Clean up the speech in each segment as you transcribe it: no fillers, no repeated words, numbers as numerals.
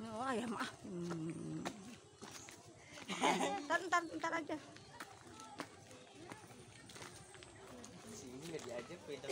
Oh, ayam ah. Ntar aja. Sini nggak diajak, pindah.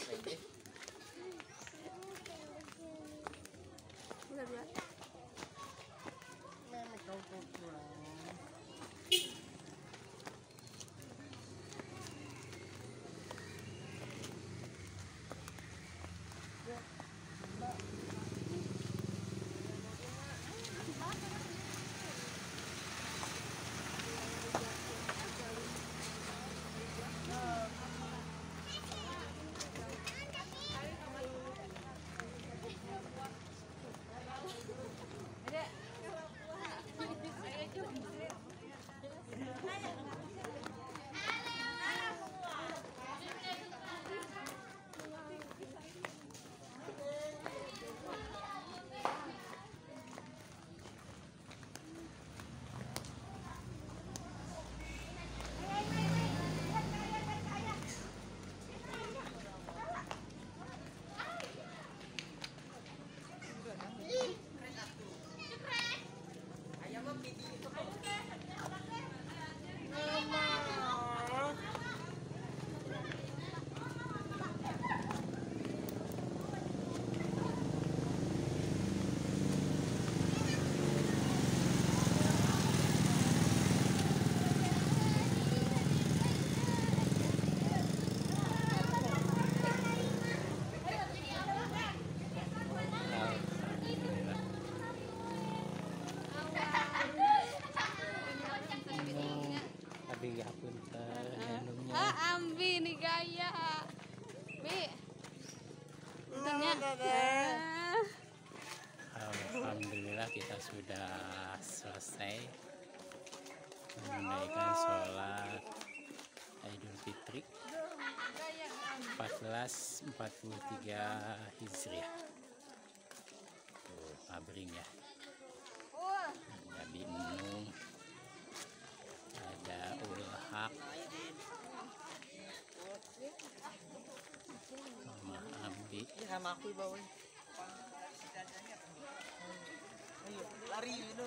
Alhamdulillah kita sudah selesai menunaikan sholat Idul Fitri 1443 Hijriah. Pabring ya. Nabi Minum, ada Ulul Haq, Mama Ambi. Sama aku bawah. Ayo, lari itu.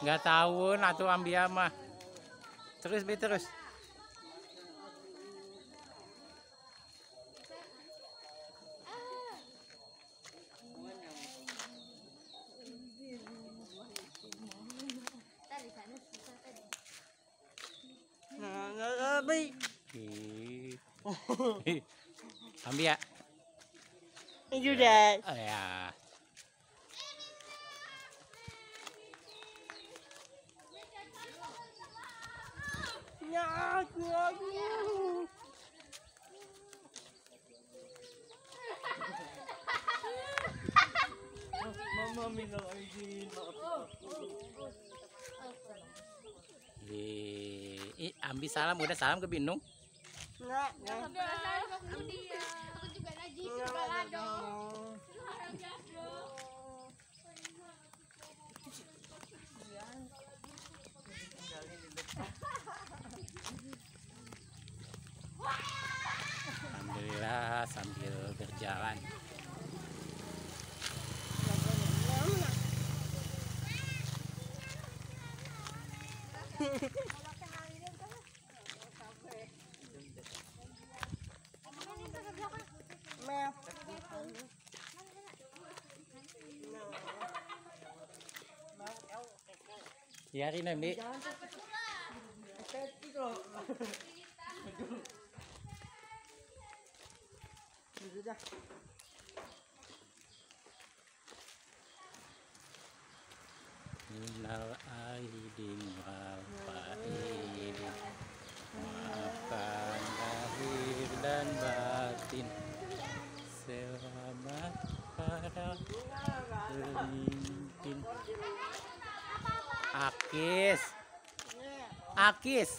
Nggak tahu atau ambiama terus be terus. Ambia. Judas. Oh ya. Ambil salam, udah salam ke Binung. Aku juga najis alhamdulillah sambil berjalan. Ya, Rina, Mbak. Gitu dah. Minal aidin wal fa'il, maafkan lahir dan batin, selamat para pemimpin. Akis, akis.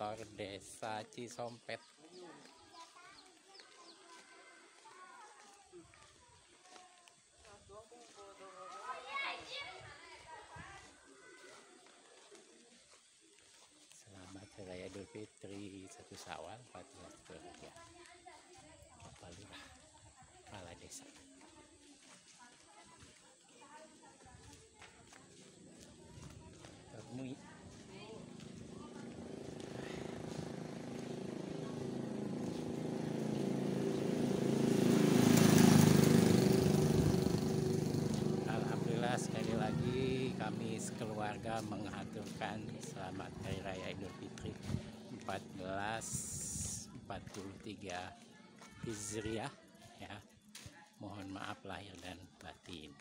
Kantor Desa Ci Sompet. Selamat Hari Idul Fitri 1 Syawal 1443. Bapak Lurah, Kepala Desa. Terima keluarga mengaturkan selamat Hari Raya Idul Fitri 1443 Hijriah ya. Mohon maaf lahir dan batin.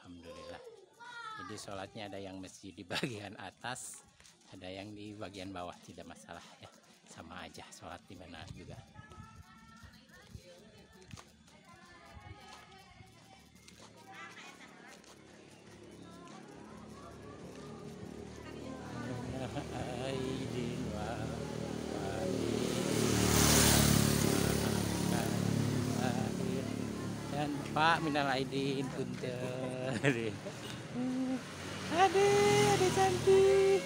Alhamdulillah. Jadi sholatnya ada yang masjid di bagian atas, ada yang di bagian bawah, tidak masalah ya. Sama aja sholat di mana juga. Pak Minah Laidin, punten. Adik cantik.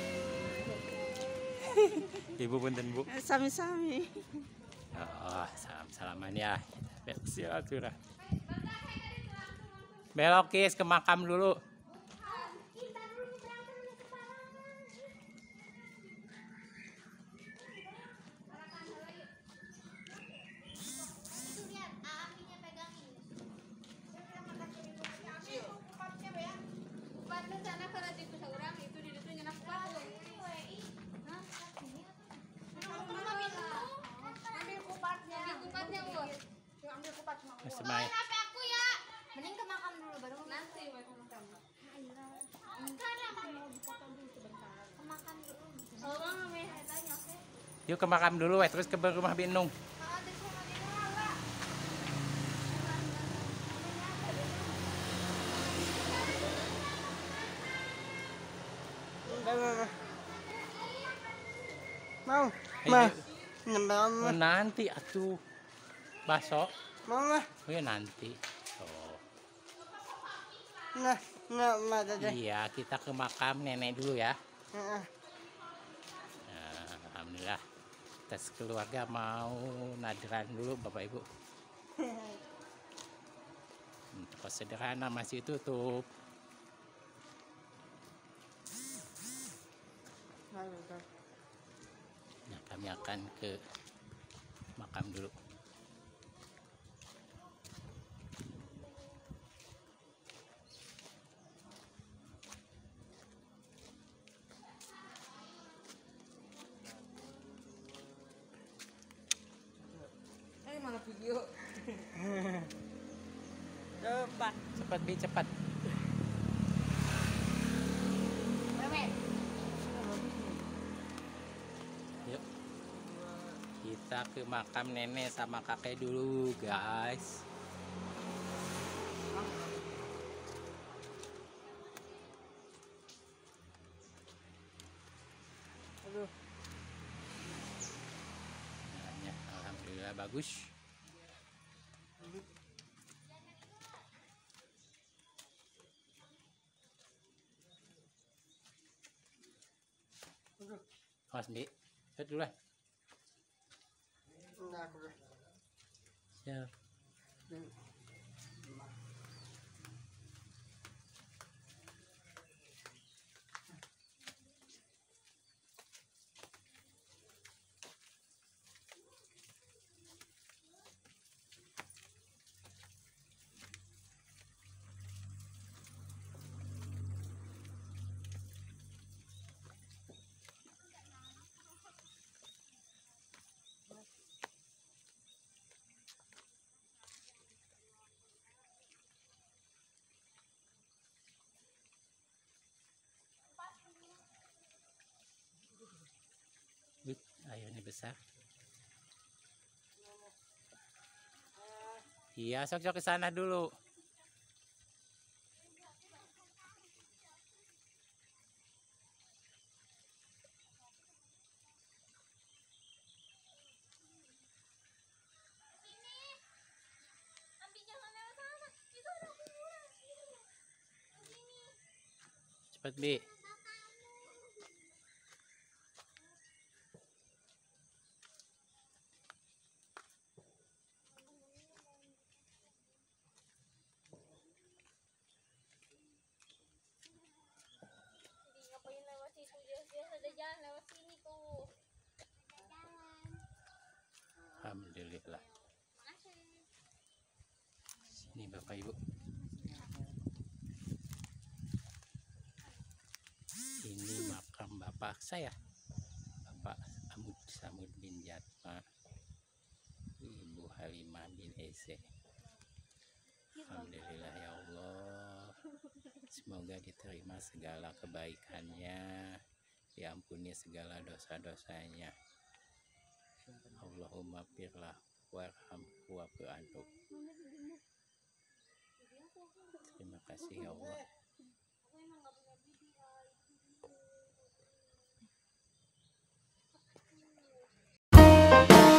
Ibu punten, Bu. Sami-sami. Oh, salam-salaman ya. Silaturahmi. Belokis ke makam dulu. Mending ke makam dulu baru nanti ke makam. Yuk ke makam dulu weh, terus ke rumah Binung. Mau. Mau nanti atuh. Besok. Mama. Oh ya nanti. Oh. Nah, iya, kita ke makam nenek dulu ya. Nah, alhamdulillah. Kita sekeluarga mau nadran dulu Bapak Ibu. Toko sederhana masih tutup. Nah, kami akan ke makam dulu. Cepat. Yuk. Kita ke makam nenek sama kakek dulu, guys. Nah, alhamdulillah bagus. Mas Bi, lihat dulu lah. Siap. besar. Iya, sok-sok ke sana dulu. Cepat, Bi. Alhamdulillah. Sini Bapak Ibu. Ini makam bapak saya, Bapak Samud Bin Jatma Bukalimah Bin Ese. Alhamdulillah ya Allah. Semoga diterima segala kebaikannya, diampuni segala dosa-dosanya. Allahumma firlahu warhamhu. Terima kasih ya Allah.